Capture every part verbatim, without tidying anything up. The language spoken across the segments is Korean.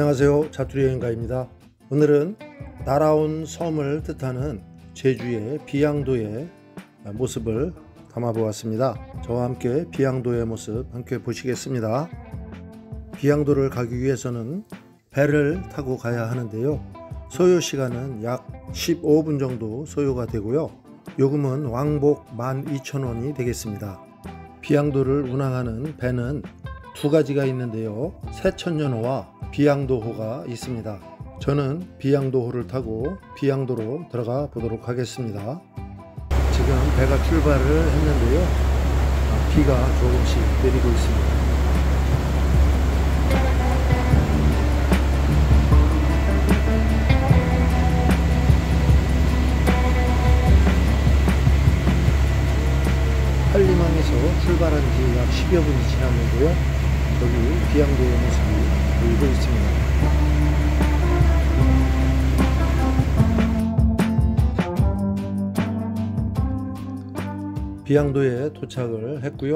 안녕하세요, 자투리 여행가입니다. 오늘은 날아온 섬을 뜻하는 제주의 비양도의 모습을 담아보았습니다. 저와 함께 비양도의 모습 함께 보시겠습니다. 비양도를 가기 위해서는 배를 타고 가야 하는데요, 소요시간은 약 십오 분 정도 소요가 되고요, 요금은 왕복 만 이천 원이 되겠습니다. 비양도를 운항하는 배는 두 가지가 있는데요, 세천년호와 비양도호가 있습니다. 저는 비양도호를 타고 비양도로 들어가 보도록 하겠습니다. 지금 배가 출발을 했는데요, 비가 조금씩 내리고 있습니다. 한림항에서 출발한 지 약 십여 분이 지났는데요, 여기 비양도의 모습이 보이고 있습니다. 비양도에 도착을 했고요,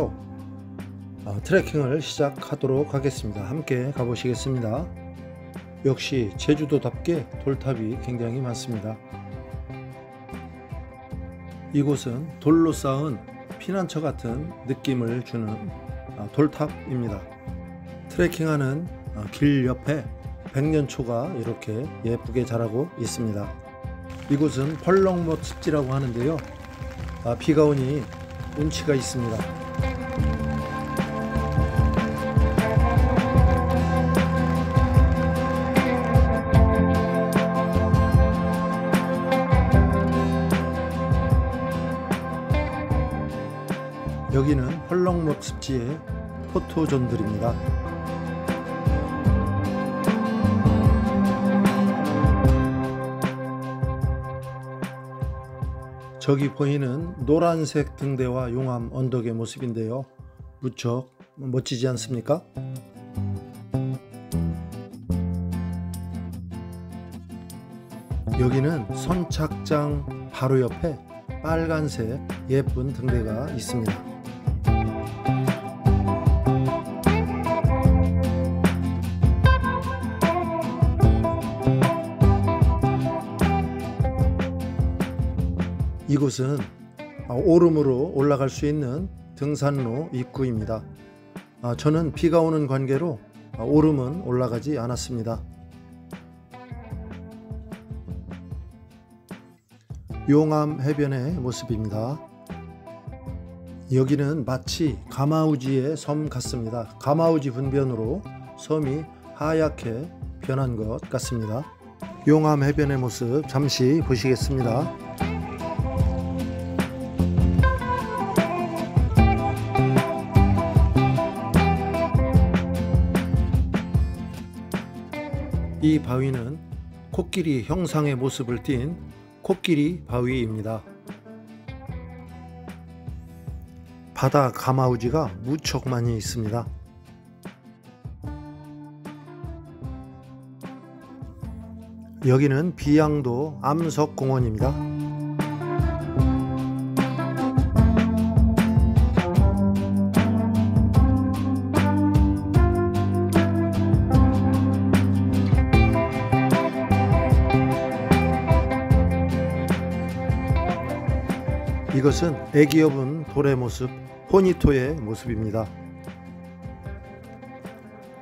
아, 트레킹을 시작하도록 하겠습니다. 함께 가보시겠습니다. 역시 제주도답게 돌탑이 굉장히 많습니다. 이곳은 돌로 쌓은 피난처 같은 느낌을 주는 아, 돌탑입니다. 트레킹하는 아, 길 옆에 백년초가 이렇게 예쁘게 자라고 있습니다. 이곳은 필랑못 습지라고 하는데요, 아, 비가 오니 운치가 있습니다. 여기는 필랑못 습지의 포토존들입니다. 저기 보이는 노란색 등대와 용암 언덕의 모습인데요, 무척 멋지지 않습니까? 여기는 선착장 바로 옆에 빨간색 예쁜 등대가 있습니다. 이곳은 오름으로 올라갈 수 있는 등산로 입구입니다. 저는 비가 오는 관계로 오름은 올라가지 않았습니다. 용암 해변의 모습입니다. 여기는 마치 가마우지의 섬 같습니다. 가마우지 분변으로 섬이 하얗게 변한 것 같습니다. 용암 해변의 모습 잠시 보시겠습니다. 이 바위는 코끼리 형상의 모습을 띤 코끼리 바위입니다. 바다 가마우지가 무척 많이 있습니다. 여기는 비양도 암석공원입니다. 이것은 애기 여분 돌의 모습, 포니토의 모습입니다.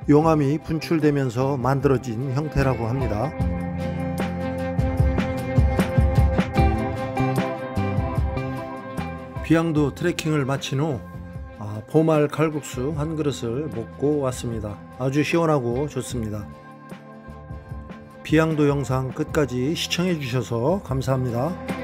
용암이 분출되면서 만들어진 형태라고 합니다. 비양도 트레킹을 마친 후 아, 보말 칼국수 한 그릇을 먹고 왔습니다. 아주 시원하고 좋습니다. 비양도 영상 끝까지 시청해 주셔서 감사합니다.